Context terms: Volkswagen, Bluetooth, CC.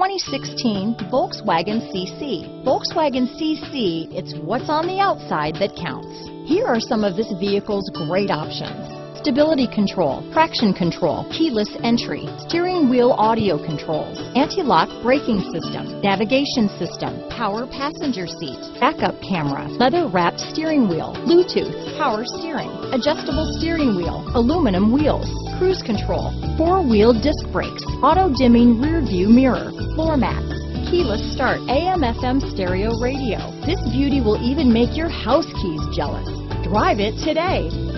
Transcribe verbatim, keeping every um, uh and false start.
twenty sixteen Volkswagen C C. Volkswagen C C, it's what's on the outside that counts. Here are some of this vehicle's great options. Stability control, traction control, keyless entry, steering wheel audio controls, anti-lock braking system, navigation system, power passenger seat, backup camera, leather-wrapped steering wheel, Bluetooth, power steering, adjustable steering wheel, aluminum wheels, cruise control, four-wheel disc brakes, auto-dimming rear-view mirror, floor mats, keyless start, A M F M stereo radio. This beauty will even make your house keys jealous. Drive it today.